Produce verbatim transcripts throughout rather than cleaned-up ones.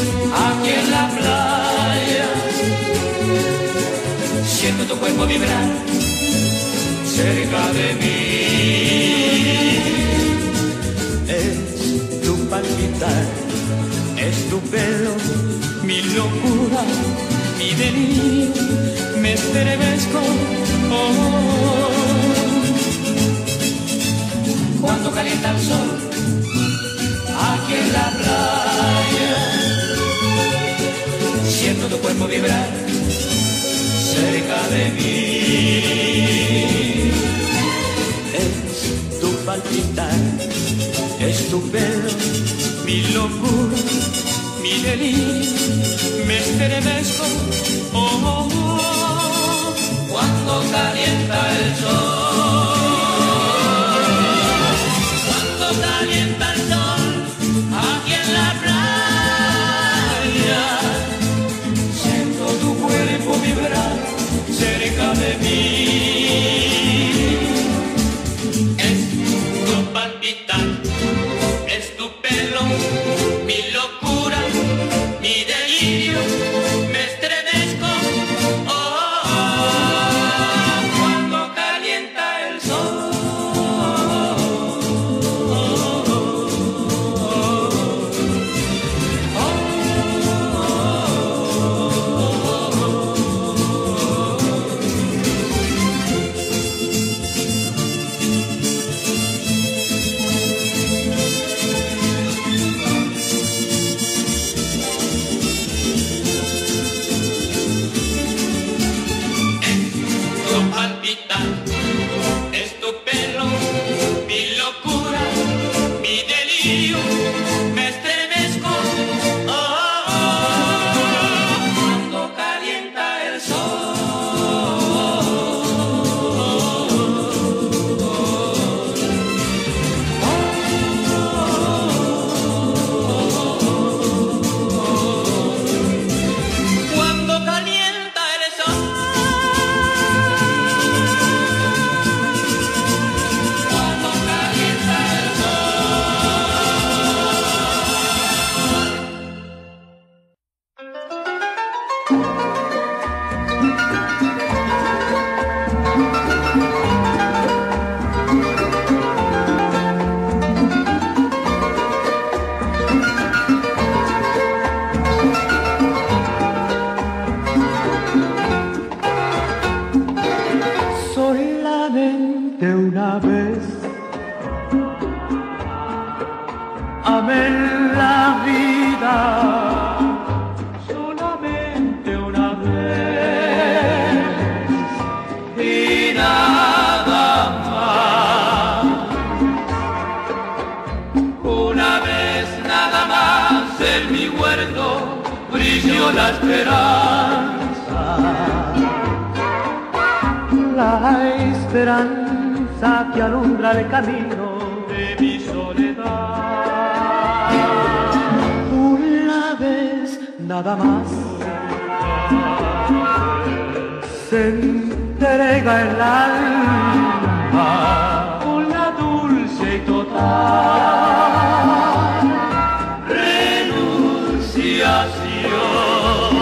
aquí en la playa. Siento tu cuerpo vibrar cerca de mí. Es tu palpitar, es tu pelo, mi locura, mi delirio, me estremezco. Oh, oh, oh. Cuando calienta el sol, aquí en la playa, siento tu cuerpo vibrar cerca de mí. Es tu palpitar, es tu pelo, mi locura, mi delirio, me estremezco. Oh, oh, oh. Cuando calienta el sol, cuando calienta el sol, aquí en la playa, siento tu cuerpo vibrar cerca de mí. Es tu palpitar, es tu pelo, mi locura, mi delirio, me estremezco. Oh, oh, oh, cuando calienta el sol. Es tu pelo, mi locura, mi delirio, me estremezco. Oh, oh, oh, cuando calienta el sol. Oh, oh, oh. Cuando calienta el sol. Solamente una vez amé la vida, solamente una vez y nada más. Una vez nada más en mi huerto brilló la esperanza, la esperanza que alumbra el camino de mi soledad. Una vez nada más se entrega el alma, una dulce y total renunciación.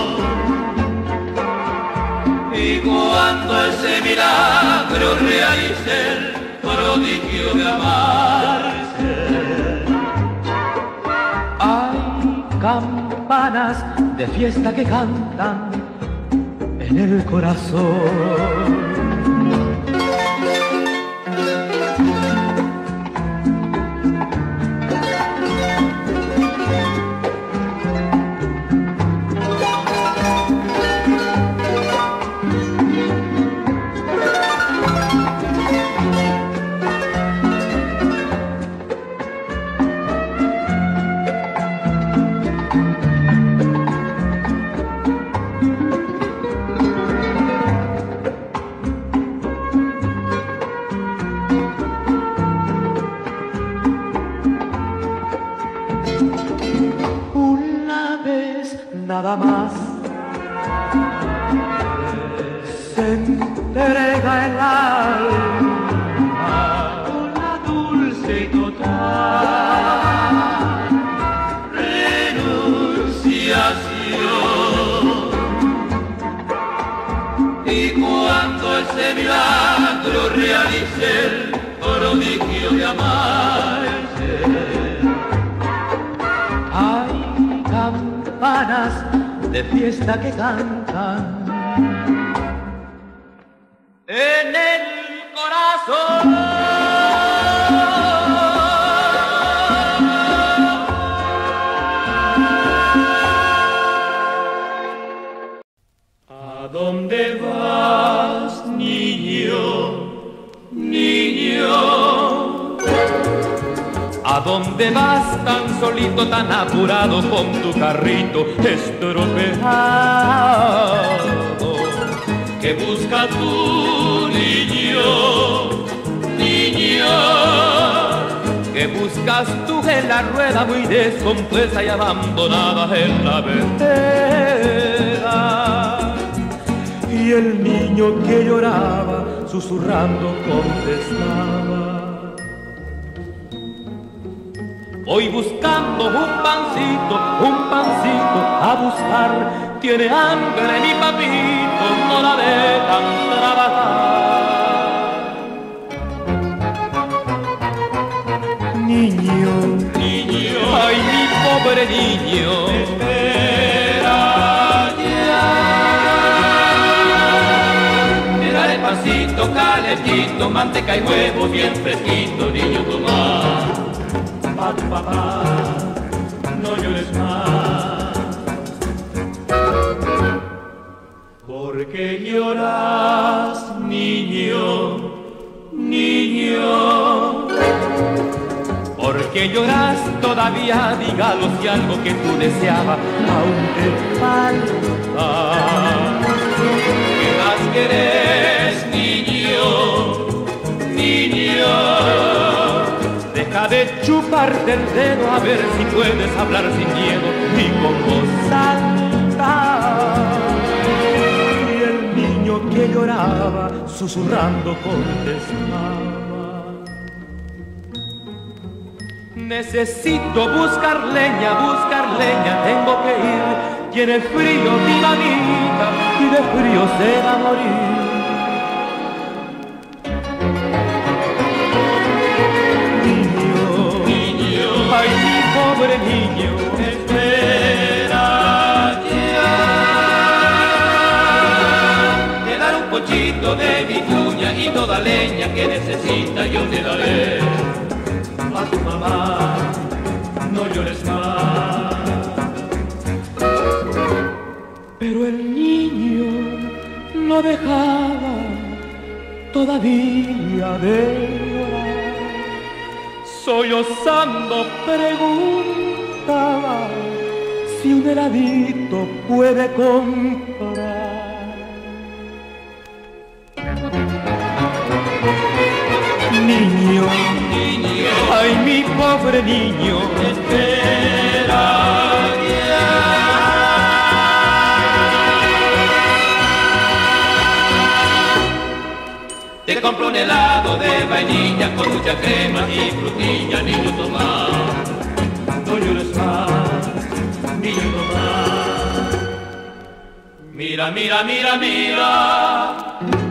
Y cuando ese milagro realice el prodigio de amarse, hay campanas de fiesta que cantan en el corazón. Nada más se entrega el alma, una dulce y total renuncia. milagro realice el prodigio de amarse. Hay campanas de fiesta que cantan en el corazón. ¿A dónde vas tan solito, tan apurado con tu carrito estropeado? ¿Qué busca tu niño, niño? ¿Qué buscas tú en la rueda muy descompuesta y abandonada en la vereda? Y el niño que lloraba, susurrando contestaba: voy buscando un pancito, un pancito a buscar. Tiene hambre mi papito, no la dejan trabajar. Niño, niño, ay mi pobre niño, espera ya. Me daré pancito calentito, manteca y huevo bien fresquito, niño tomar. A tu papá, no llores más. ¿Por qué lloras, niño, niño? ¿Por qué lloras todavía? Dígalo si algo que tú deseabas aún te falta. ¿Qué más querés, niño, niño? Deja de chuparte el dedo, a ver si puedes hablar sin miedo y con voz alta. Y el niño que lloraba, susurrando contestaba: necesito buscar leña, buscar leña, tengo que ir. Tiene frío mi mamita y de frío se va a morir. Ay, mi pobre niño, espera ya. Te daré un pochito de mi cuña y toda leña que necesita yo te daré. A tu mamá, no llores más. Pero el niño no dejaba todavía de llorar. Sollozando preguntaba si un heladito puede comprar. Niño, niño, ay mi pobre niño, espera. Te compro un helado de vainilla con mucha crema y frutilla, niño tomá. No llores más, niño tomá. Mira, mira, mira, mira.